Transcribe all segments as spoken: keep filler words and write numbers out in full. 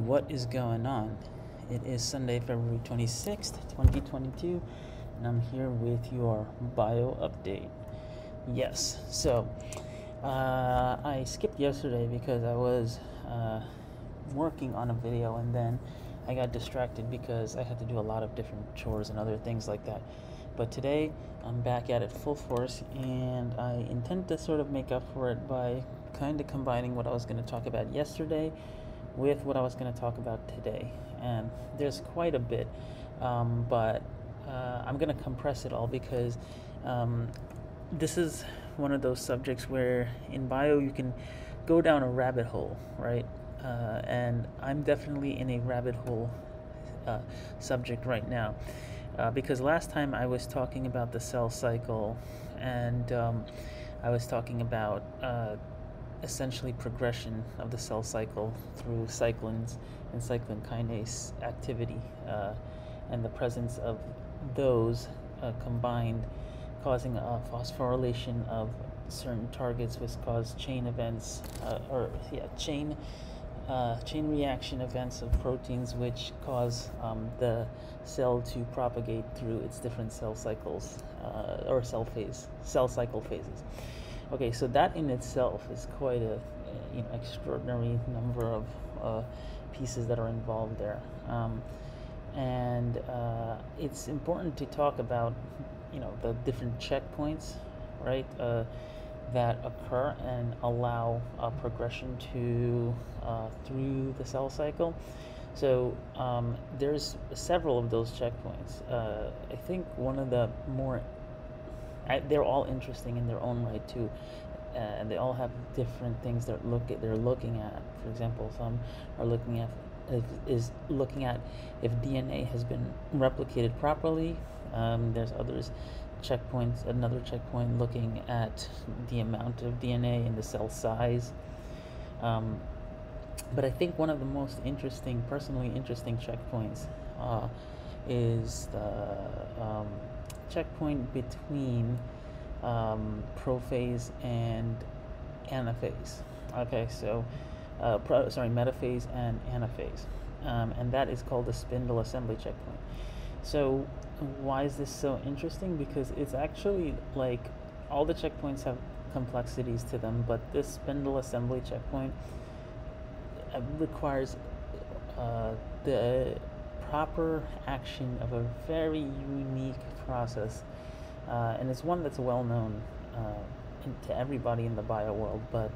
What is going on? It is Sunday, February twenty-sixth, twenty twenty-two, and I'm here with your bio update. Yes, so uh, I skipped yesterday because I was uh, working on a video, and then I got distracted because I had to do a lot of different chores and other things like that. But today I'm back at it full force, and I intend to sort of make up for it by kind of combining what I was going to talk about yesterday with what I was going to talk about today. And there's quite a bit, um, but uh, I'm going to compress it all because um, this is one of those subjects where in bio you can go down a rabbit hole, right? Uh, and I'm definitely in a rabbit hole uh, subject right now, uh, because last time I was talking about the cell cycle, and um, I was talking about uh, essentially progression of the cell cycle through cyclins and cyclin kinase activity, uh, and the presence of those uh, combined causing a phosphorylation of certain targets, which cause chain events, uh, or yeah, chain uh, chain reaction events of proteins, which cause um, the cell to propagate through its different cell cycles, uh, or cell phase cell cycle phases. Okay, so that in itself is quite a, you know, extraordinary number of uh, pieces that are involved there, um, and uh, it's important to talk about, you know, the different checkpoints, right, uh, that occur and allow uh, progression to uh, through the cell cycle. So um, there's several of those checkpoints. Uh, I think one of the more I, they're all interesting in their own right too, uh, and they all have different things that look at, they're looking at. For example, some are looking at if, is looking at if D N A has been replicated properly. Um, there's others checkpoints. Another checkpoint looking at the amount of D N A and the cell size. Um, but I think one of the most interesting, personally interesting checkpoints uh, is the um, checkpoint between um, prophase and anaphase. Okay, so uh, pro sorry, metaphase and anaphase, um, and that is called the spindle assembly checkpoint. So why is this so interesting? Because it's actually like all the checkpoints have complexities to them, but this spindle assembly checkpoint requires uh, the proper action of a very unique process, uh, and it's one that's well known uh, in, to everybody in the bio world, but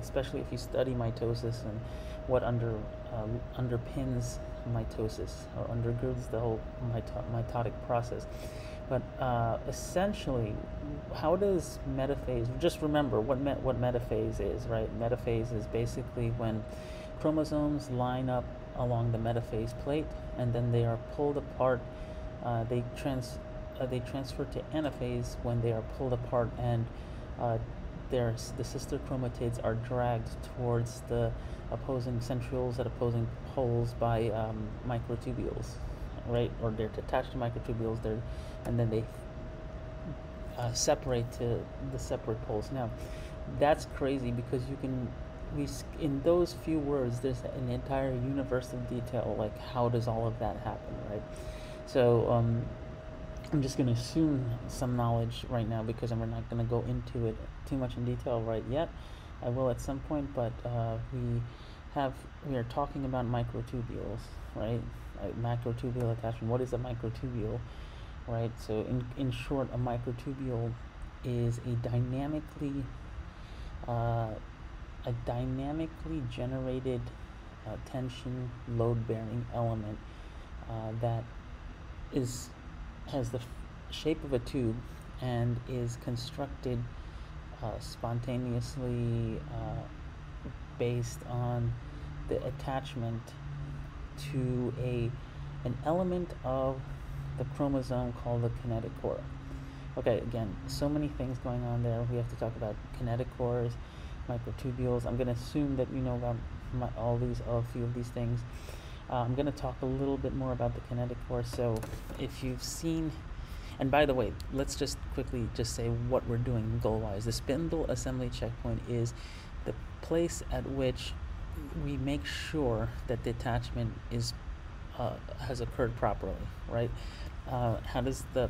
especially if you study mitosis and what under uh, underpins mitosis or undergirds the whole mito mitotic process. But uh, essentially, how does metaphase? Just remember what met what metaphase is, right? Metaphase is basically when chromosomes line up along the metaphase plate, and then they are pulled apart. Uh, they trans uh, they transfer to anaphase when they are pulled apart, and uh, there's the sister chromatids are dragged towards the opposing centrioles at opposing poles by um, microtubules, right? Or they're attached to microtubules there, and then they uh, separate to the separate poles. Now, that's crazy because you can. We, in those few words, there's an entire universe of detail, like how does all of that happen, right? So um, I'm just going to assume some knowledge right now because we're not going to go into it too much in detail right yet. I will at some point, but uh, we have we are talking about microtubules, right? A macrotubule attachment. What is a microtubule, right? So in, in short, a microtubule is a dynamically... Uh, a dynamically generated uh, tension load-bearing element uh, that is has the f shape of a tube and is constructed uh, spontaneously uh, based on the attachment to a an element of the chromosome called the kinetochore. Okay, again, so many things going on there. We have to talk about kinetochores, microtubules. I'm going to assume that you know about my, all these, a few of these things. Uh, I'm going to talk a little bit more about the kinetochore. So if you've seen, and by the way, let's just quickly just say what we're doing goal-wise. The spindle assembly checkpoint is the place at which we make sure that detachment is uh, has occurred properly, right? Uh, how does the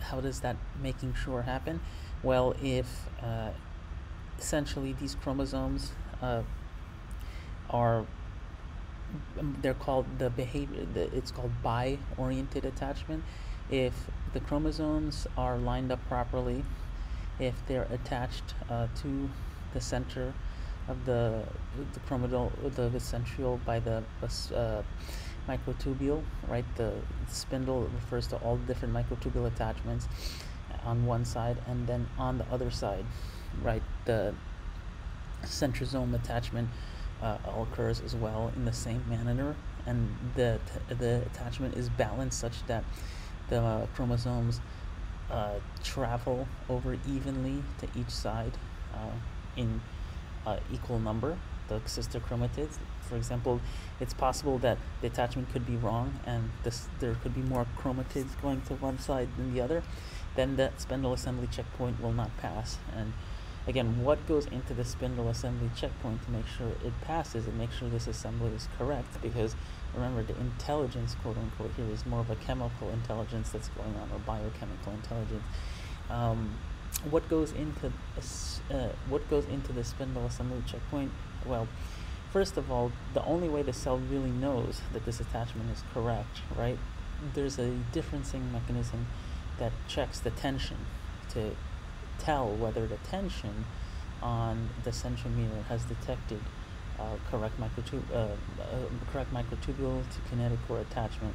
how does that making sure happen? Well, if uh, essentially these chromosomes uh, are they're called the behavior the, it's called bi-oriented attachment. If the chromosomes are lined up properly, if they're attached uh, to the center of the the chromatal the vestibule by the uh, microtubule, right? The spindle refers to all the different microtubule attachments on one side, and then on the other side, right, the centrosome attachment uh, occurs as well in the same manner, and the the attachment is balanced such that the uh, chromosomes uh, travel over evenly to each side uh, in uh, equal number, the sister chromatids. For example, it's possible that the attachment could be wrong and this, there could be more chromatids going to one side than the other. Then that spindle assembly checkpoint will not pass. And again, what goes into the spindle assembly checkpoint to make sure it passes and make sure this assembly is correct? Because remember, the intelligence, quote unquote, here is more of a chemical intelligence that's going on, or biochemical intelligence. Um, what goes into uh, what goes into the spindle assembly checkpoint? Well, first of all, the only way the cell really knows that this attachment is correct, right? There's a differencing mechanism that checks the tension to tell whether the tension on the centromere has detected uh, correct microtubule, uh, uh, correct microtubule to kinetochore attachment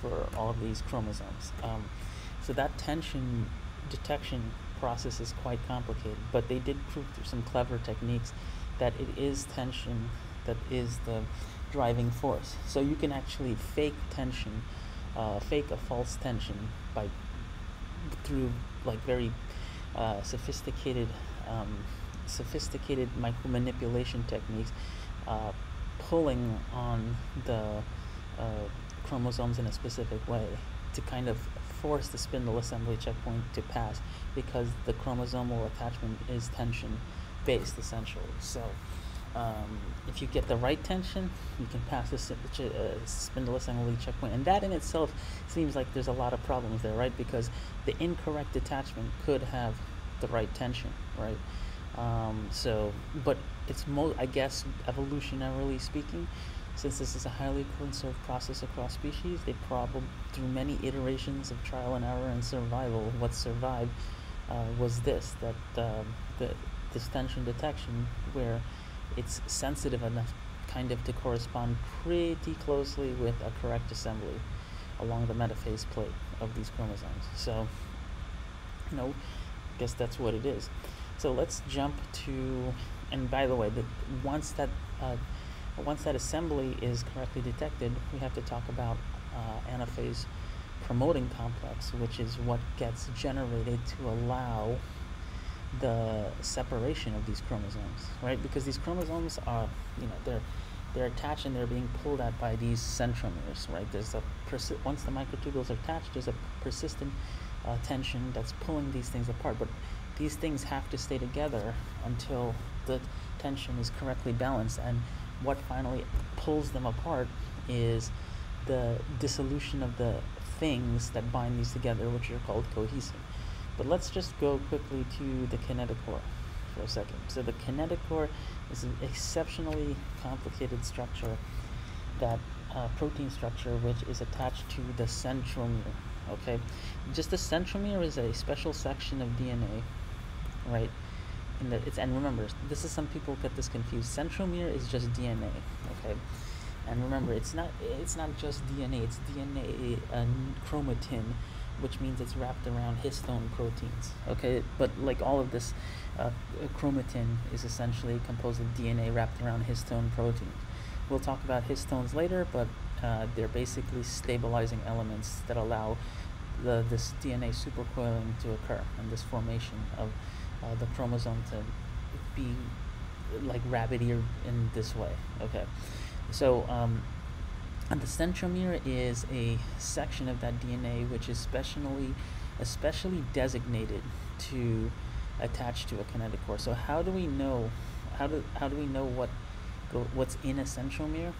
for all of these chromosomes. Um, so that tension detection process is quite complicated, but they did prove through some clever techniques that it is tension that is the driving force. So you can actually fake tension, uh, fake a false tension by through like very Uh, sophisticated, um, sophisticated micro manipulation techniques, uh, pulling on the uh, chromosomes in a specific way to kind of force the spindle assembly checkpoint to pass, because the chromosomal attachment is tension based essentially. So um, if you get the right tension, you can pass the uh, spindle assembly checkpoint, and that in itself seems like there's a lot of problems there, right? Because the incorrect detachment could have the right tension, right? Um, so, but it's mo I guess evolutionarily speaking, since this is a highly conserved process across species, they probably through many iterations of trial and error and survival, what survived uh, was this that uh, the this tension detection where it's sensitive enough kind of to correspond pretty closely with a correct assembly along the metaphase plate of these chromosomes. So, you know, I guess that's what it is. So let's jump to, and by the way, the, once that uh, once that assembly is correctly detected, we have to talk about uh, anaphase promoting complex, which is what gets generated to allow the separation of these chromosomes, right? Because these chromosomes are, you know, they're they're attached and they're being pulled at by these centromeres, right? There's a persi once the microtubules are attached, there's a persistent uh, tension that's pulling these things apart. But these things have to stay together until the tension is correctly balanced. And what finally pulls them apart is the dissolution of the things that bind these together, which are called cohesion. But let's just go quickly to the kinetochore for a second. So the kinetochore is an exceptionally complicated structure, that uh, protein structure, which is attached to the centromere, okay? Just the centromere is a special section of D N A, right? And, the, it's, and remember, this is some people get this confused. Centromere is just D N A, okay? And remember, it's not, it's not just D N A, it's D N A and chromatin, which means it's wrapped around histone proteins, okay? But like all of this, uh, chromatin is essentially composed of D N A wrapped around histone proteins. We'll talk about histones later, but uh, they're basically stabilizing elements that allow the, this D N A supercoiling to occur and this formation of uh, the chromosome to be like rabbit-eared in this way, okay? So, um, and the centromere is a section of that D N A which is specially, especially designated to attach to a kinetochore. So how do we know? How do how do we know what go, what's in a centromere,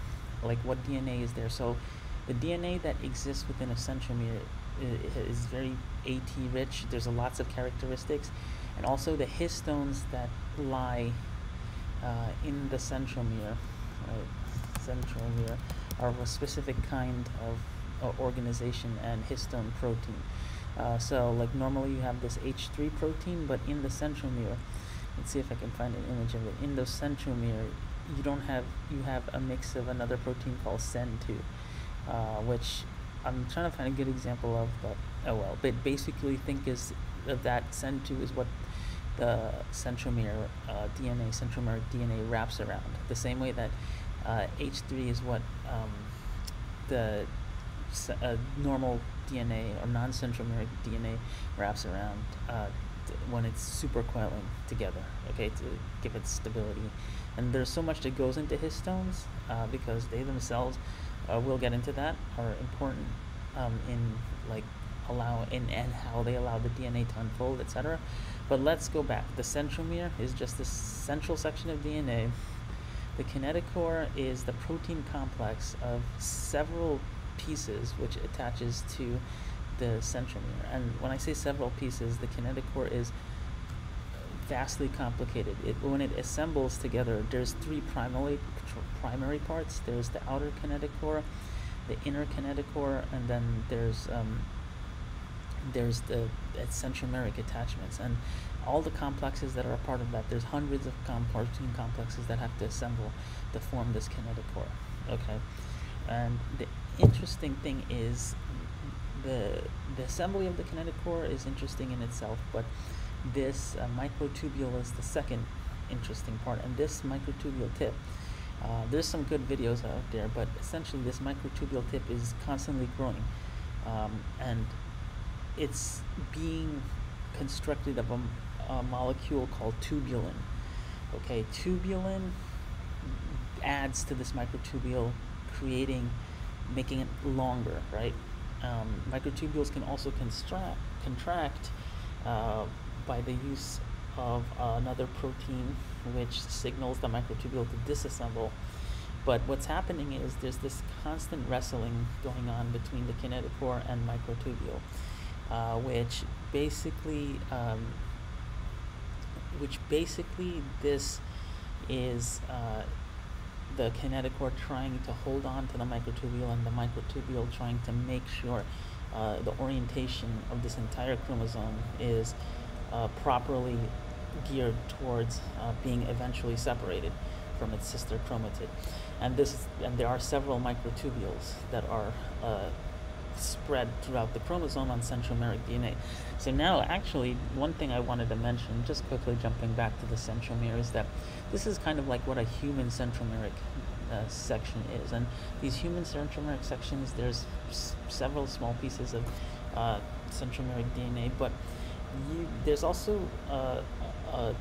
like what D N A is there. So the D N A that exists within a centromere is very AT rich. There's a lots of characteristics, and also the histones that lie uh, in the centromere, uh, centromere are of a specific kind of uh, organization and histone protein. Uh, so like normally you have this H three protein, but in the centromere, let's see if I can find an image of it. In the centromere, you don't have, you have a mix of another protein called C E N two, uh, which I'm trying to find a good example of, but oh well. But basically think is of that C E N two is what the centromere uh, D N A, centromere D N A wraps around. The same way that uh, H three is what um, the uh, normal D N A or non-centromeric D N A wraps around uh, when it's supercoiling together, okay, to give it stability. And there's so much that goes into histones uh, because they themselves, uh, we'll get into that, are important um, in like allow in and how they allow the D N A to unfold, et cetera. But let's go back. The centromere is just the central section of D N A. The kinetochore is the protein complex of several pieces which attaches to the centromere. And when I say several pieces, the kinetochore is vastly complicated. It, when it assembles together, there's three primary primary parts. There's the outer kinetochore, the inner kinetochore, and then there's um, there's the centromeric attachments and all the complexes that are a part of that. There's hundreds of com protein complexes that have to assemble to form this kinetochore. Okay, and the interesting thing is the the assembly of the kinetochore is interesting in itself, but this uh, microtubule is the second interesting part. And this microtubule tip, uh, there's some good videos out there, but essentially this microtubule tip is constantly growing, um, and it's being constructed of a, a molecule called tubulin. Okay, tubulin adds to this microtubule, creating, making it longer, right? Um, microtubules can also constract, contract uh, by the use of uh, another protein which signals the microtubule to disassemble. But what's happening is there's this constant wrestling going on between the kinetochore and microtubule, uh, which basically um, which basically this is uh, the kinetochore trying to hold on to the microtubule and the microtubule trying to make sure uh, the orientation of this entire chromosome is uh, properly geared towards uh, being eventually separated from its sister chromatid. And this, and there are several microtubules that are uh, spread throughout the chromosome on centromeric D N A. So now actually one thing I wanted to mention, just quickly jumping back to the centromere, is that this is kind of like what a human centromeric uh, section is. And these human centromeric sections, there's s several small pieces of uh, centromeric D N A, but you, there's also uh, a, a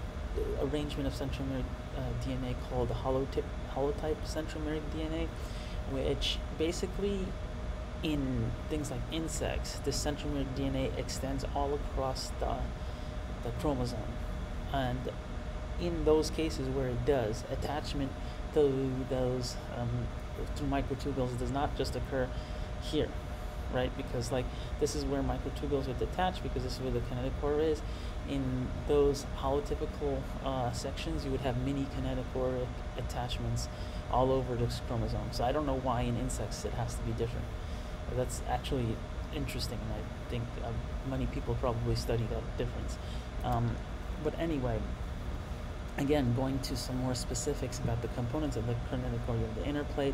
arrangement of centromeric uh, D N A called the holotype, holotype centromeric D N A, which basically in things like insects, the centromeric D N A extends all across the, the chromosome. And in those cases where it does, attachment to those um, through microtubules does not just occur here, right? Because like this is where microtubules would detach, because this is where the kinetochore is. In those holotypical uh, sections, you would have mini kinetochoric attachments all over this chromosome. So I don't know why in insects it has to be different. That's actually interesting, and I think uh, many people probably study that difference. Um, but anyway, again, going to some more specifics about the components of the kinetochore. You have the inner plate,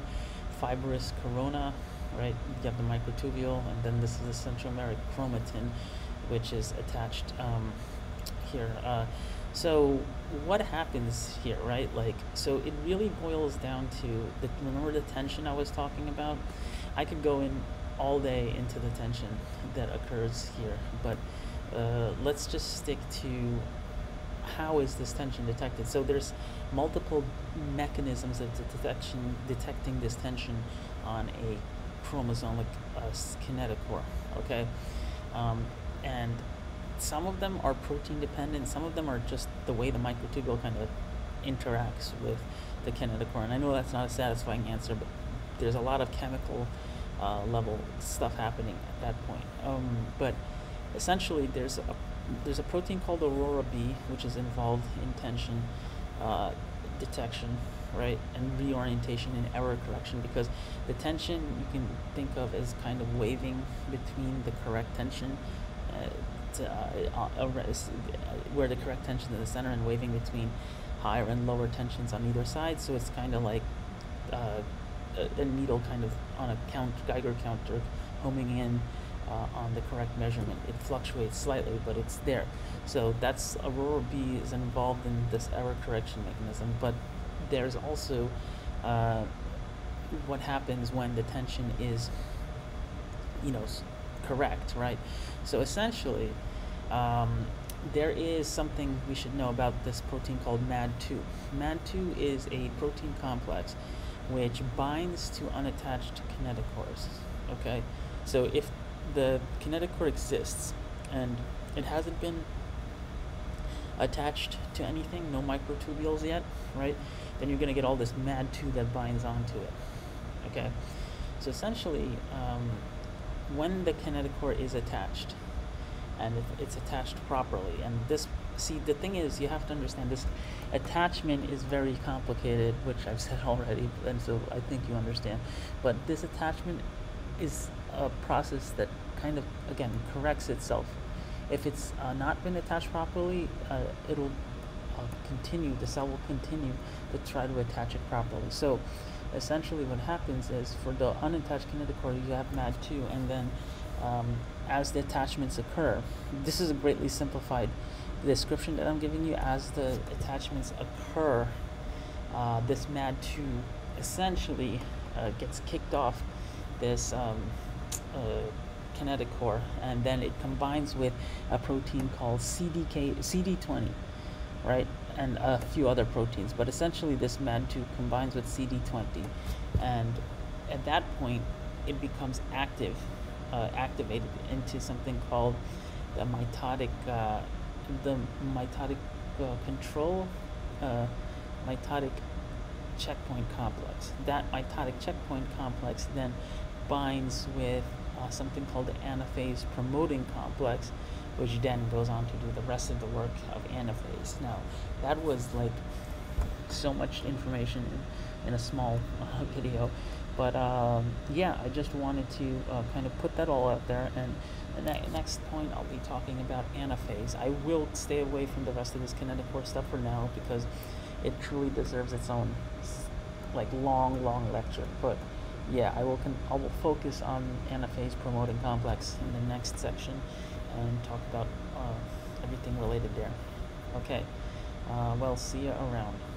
fibrous corona, right? You have the microtubule, and then this is the centromeric chromatin, which is attached um, here. Uh, so what happens here, right? Like, so it really boils down to the, remember the tension I was talking about? I could go in all day into the tension that occurs here, but uh, let's just stick to how is this tension detected. So there's multiple mechanisms of detection, detecting this tension on a chromosomic uh, kinetochore, okay? Um, and some of them are protein dependent, some of them are just the way the microtubule kind of interacts with the kinetochore. And I know that's not a satisfying answer, but there's a lot of chemical uh, level stuff happening at that point. Um, but essentially, there's a there's a protein called Aurora B, which is involved in tension uh, detection, right, and reorientation and error correction, because the tension you can think of as kind of waving between the correct tension uh, to, uh, uh, where the correct tension is in the center, and waving between higher and lower tensions on either side. So it's kind of like uh, a needle kind of on a count, Geiger counter homing in Uh, on the correct measurement. It fluctuates slightly, but it's there. So that's Aurora B is involved in this error correction mechanism. But there's also uh, what happens when the tension is, you know, correct, right? So essentially, um, there is something we should know about this protein called M A D two. M A D two is a protein complex which binds to unattached kinetochores. Okay, so if the kinetochore exists and it hasn't been attached to anything, no microtubules yet, right, then you're going to get all this M A D two that binds onto it. Okay, so essentially um, when the kinetochore is attached, and if it's attached properly, and this, see, the thing is, you have to understand this attachment is very complicated, which I've said already, and so I think you understand, but this attachment is a process that kind of, again, corrects itself. If it's uh, not been attached properly, uh, it'll uh, continue, the cell will continue to try to attach it properly. So essentially what happens is, for the unattached kinetochore, you have M A D two, and then um, as the attachments occur, this is a greatly simplified description that I'm giving you, as the attachments occur, uh, this M A D two essentially uh, gets kicked off this um, Uh, kinetochore, and then it combines with a protein called C D K, C D twenty, right, and a few other proteins. But essentially, this M A D two combines with C D twenty, and at that point, it becomes active, uh, activated into something called the mitotic, uh, the mitotic uh, control, uh, mitotic checkpoint complex. That mitotic checkpoint complex then binds with uh, something called the anaphase promoting complex, which then goes on to do the rest of the work of anaphase. Now, that was like so much information in, in a small uh, video, but um, yeah, I just wanted to uh, kind of put that all out there. And the ne next point, I'll be talking about anaphase. I will stay away from the rest of this kinetochore stuff for now, because it truly deserves its own like long, long lecture. But yeah, I will con I will focus on anaphase promoting complex in the next section and talk about uh, everything related there. Okay, uh, well, see you around.